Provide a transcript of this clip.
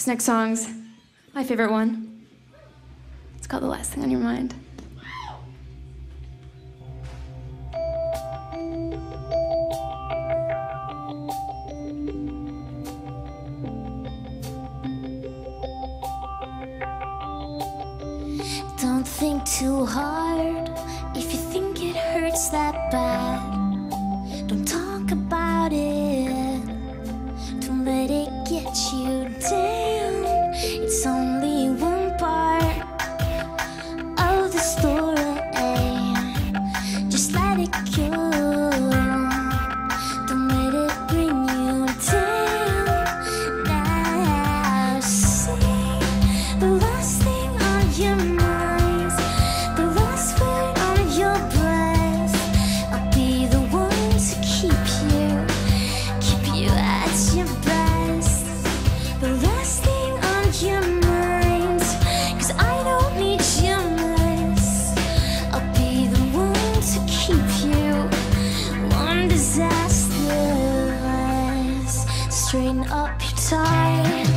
This next song's my favorite one. It's called The Last Thing on Your Mind. Don't think too hard if you think it hurts that bad. Don't talk about it, don't let it get you down. It's only one part of the story, just let it go. Don't let it bring you down. Now see the last thing on your mind. Straighten up your tie.